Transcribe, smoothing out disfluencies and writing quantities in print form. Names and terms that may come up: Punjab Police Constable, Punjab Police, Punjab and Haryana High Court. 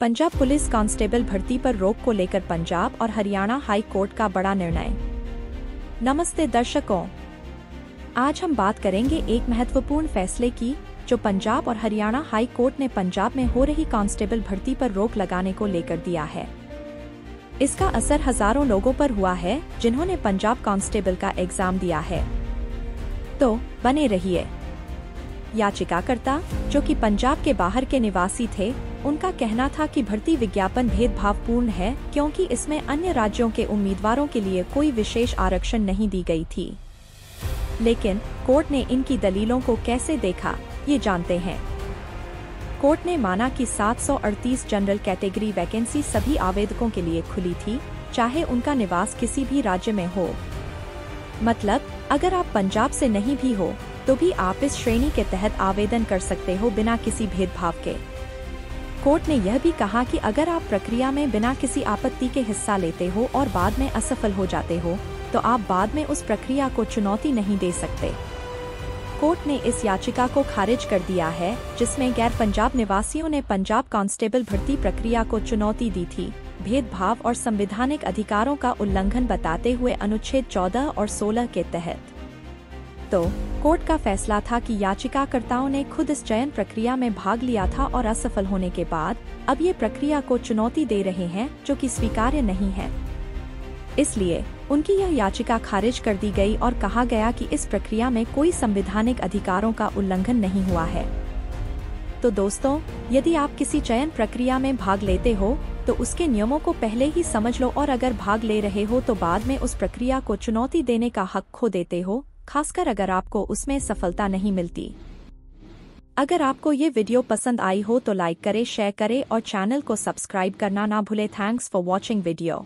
Punjab police constable भर्ती पर रोक को लेकर पंजाब और हरियाणा हाई कोर्ट का बड़ा निर्णय। नमस्ते दर्शकों, आज हम बात करेंगे एक महत्वपूर्ण फैसले की जो पंजाब और हरियाणा हाई कोर्ट ने पंजाब में हो रही कांस्टेबल भर्ती पर रोक लगाने को लेकर दिया है। इसका असर हजारों लोगों पर हुआ है जिन्होंने पंजाब कांस्टेबल का एग्जाम दिया है। तो बने रहिए। याचिकाकर्ता जो कि पंजाब के बाहर के निवासी थे, उनका कहना था कि भर्ती विज्ञापन भेदभावपूर्ण है क्योंकि इसमें अन्य राज्यों के उम्मीदवारों के लिए कोई विशेष आरक्षण नहीं दी गई थी। लेकिन कोर्ट ने इनकी दलीलों को कैसे देखा, ये जानते हैं। कोर्ट ने माना कि 738 जनरल कैटेगरी वैकेंसी सभी आवेदकों के लिए खुली थी, चाहे उनका निवास किसी भी राज्य में हो। मतलब अगर आप पंजाब से नहीं भी हो तो भी आप इस श्रेणी के तहत आवेदन कर सकते हो बिना किसी भेदभाव के। कोर्ट ने यह भी कहा कि अगर आप प्रक्रिया में बिना किसी आपत्ति के हिस्सा लेते हो और बाद में असफल हो जाते हो तो आप बाद में उस प्रक्रिया को चुनौती नहीं दे सकते। कोर्ट ने इस याचिका को खारिज कर दिया है जिसमें गैर पंजाब निवासियों ने पंजाब कांस्टेबल भर्ती प्रक्रिया को चुनौती दी थी, भेदभाव और संवैधानिक अधिकारों का उल्लंघन बताते हुए अनुच्छेद 14 और 16 के तहत। तो कोर्ट का फैसला था कि याचिकाकर्ताओं ने खुद इस चयन प्रक्रिया में भाग लिया था और असफल होने के बाद अब ये प्रक्रिया को चुनौती दे रहे हैं, जो कि स्वीकार्य नहीं है। इसलिए उनकी यह याचिका खारिज कर दी गई और कहा गया कि इस प्रक्रिया में कोई संवैधानिक अधिकारों का उल्लंघन नहीं हुआ है। तो दोस्तों, यदि आप किसी चयन प्रक्रिया में भाग लेते हो तो उसके नियमों को पहले ही समझ लो, और अगर भाग ले रहे हो तो बाद में उस प्रक्रिया को चुनौती देने का हक खो देते हो, खासकर अगर आपको उसमें सफलता नहीं मिलती। अगर आपको ये वीडियो पसंद आई हो तो लाइक करें, शेयर करें और चैनल को सब्सक्राइब करना ना भूलें। Thanks for watching video.